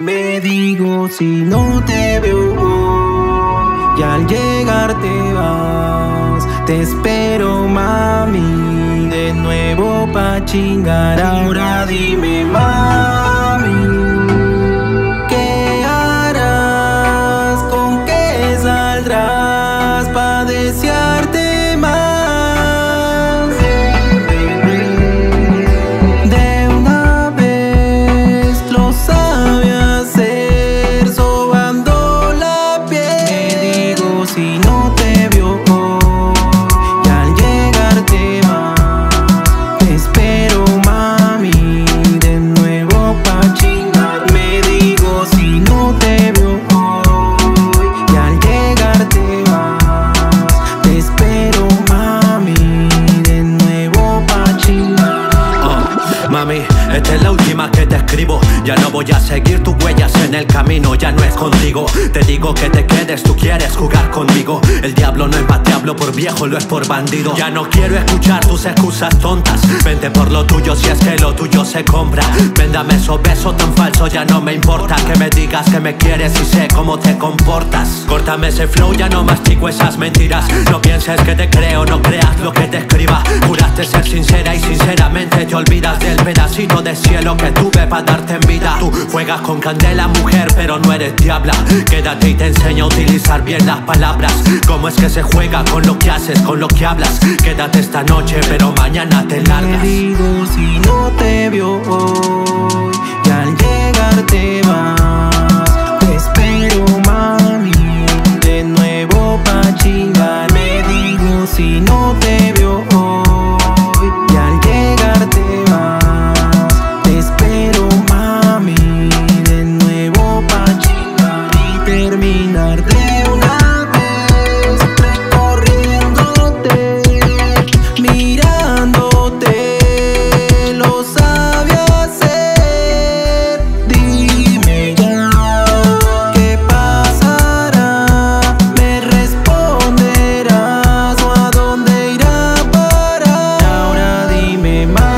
Me digo si no te veo hoy, y al llegar te vas. Te espero, mami, de nuevo pa' chingar. Ahora dime, mami, ¿qué harás? ¿Con qué saldrás pa' desearte? Esta es la última que te escribo. Ya no voy a seguir tus huellas en el camino, ya no es contigo. Te digo que te quedes, tú quieres jugar conmigo. El diablo no es más diablo por viejo, lo es por bandido. Ya no quiero escuchar tus excusas tontas. Vente por lo tuyo si es que lo tuyo se compra. Véndame esos besos tan falsos, ya no me importa. Que me digas que me quieres y sé cómo te comportas. Córtame ese flow, ya no mastigo esas mentiras. No pienses que te creo, no creas lo que te escriba. Juraste ser sincera y sinceramente te olvidas del pedacito de cielo que tuve para darte en vida. Tú juegas con candela, mujer, pero no eres diabla. Quédate y te enseño a utilizar bien las palabras. Cómo es que se juega con lo que haces, con lo que hablas. Quédate esta noche, pero mañana te largas. Te digo si no te veo hoy, y al llegar te vas. Te espero, mami, de nuevo pa' chingar. Me digo si no te veo hoy, y al llegar te vas. Pero mami, de nuevo pa' chingar y terminar de una vez. Recorriéndote, mirándote, lo sabía hacer. Dime ya, ¿qué pasará? ¿Me responderás o a dónde irá a parar? Ahora dime más.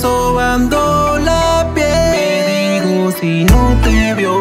Sobando la piel. Me digo si no te vio.